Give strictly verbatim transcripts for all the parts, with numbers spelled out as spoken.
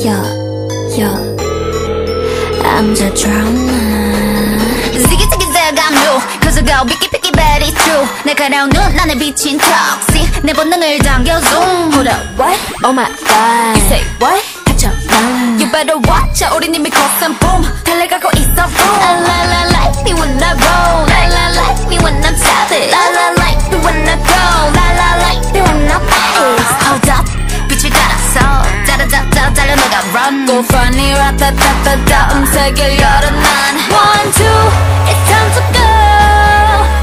Yo, yo, I'm the drama. Ziggy ziggy zag, I'm new. 거슬고 삐끼 삐끼, but it's true. 내 가려운 눈, 나는 비친 toxic. 내 본능을 당겨 zoom. Hold up, what? Oh my god. You say what? You better watch out. 우린 이미 cross and boom. 달려가고 있어 boom. La la la, like me when I roll. La la, like me when I'm savage. La la, like me when I go. La la, like me when I pass. Hold up, 빛을 갈았어. 따라따라 달려 내가 run. Go funny, ra-ta-ta-ta-ta. 음색을 열어 난 one two. It's time to go.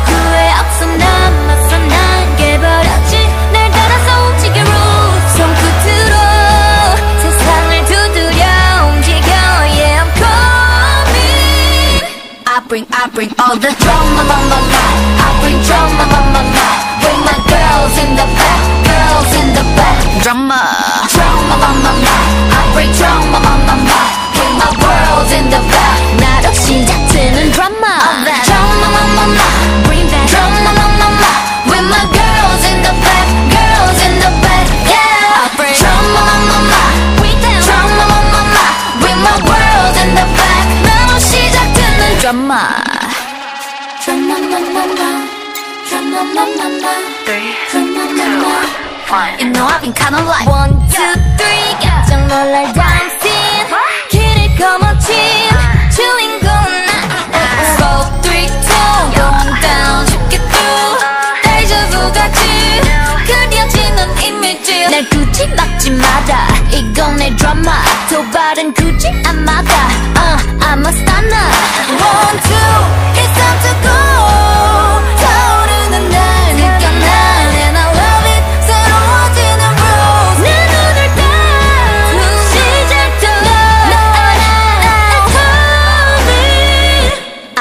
후회 없어 난 맞서 난 깨버렸지. 날 따라서 움직여 roots. 손끝으로. I bring, I bring all the drama on my life. I bring drama on my life. Bring my girls in the back, girls in the back. Drama, drama on my life. I bring drama on my life. Bring my girls in the back. 나 역시 자체는 drama. All that drama on my life. Bring that drama on my life. With my girls in the back, girls in the back. Yeah, I bring drama on my life. Bring that drama on my life. With my girls in the back. 나로 시작되는 drama. three, two, one. You know I've been kinda like one, two, three. 깜짝 놀랄 다음 scene. 길을 거머쥔 주인공은 나. four, three, two. Going down, 쉽게 through. 데이저부 같이 그려지는 이미지. 날 굳이 막지 마라. 이건 내 드라마. 도발은 굳이 안 막아. uh, I'm a stunner. one, two. It's time to go. 타오르는 날.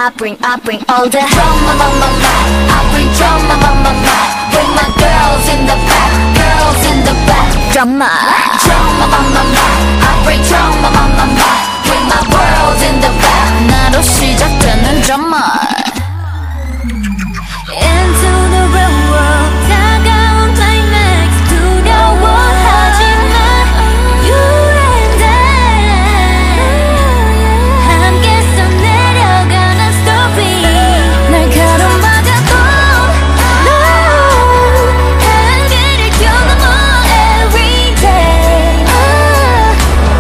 I bring, I bring all the drama on my life. I bring drama on my life. Bring my girls in the back, girls in the back. Drama, drama on my life. I bring drama on my life. Bring my girls in the back. 나로 시작되는 drama. Into the real world. 다가온 climax. 두려워하지 마. You and I. 함께서 내려가는 story. 날카로운 바다도 no. 한계를 겨누어 every day.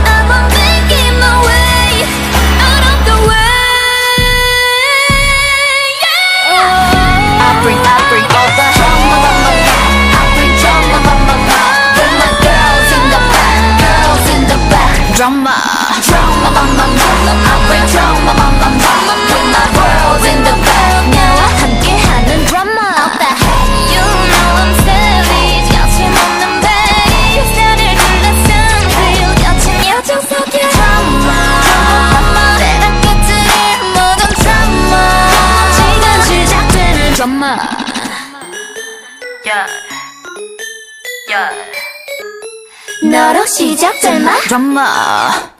I'm making my way out of the way. Yeah. I bring, I bring all the drama on my life. I bring drama on my life. With my girls in the back, girls in the back. Drama, drama on my life. I bring drama on my life. With my girls in the back. 나와 함께하는 drama. You know I'm savage. 거침없는 bass. 나를 둘러싼 real 거친 여정 속에 drama. 내가 깨뜨릴 모든 drama. 지금 시작되는 drama. Yeah, yeah. 너로 시작될 마 drama.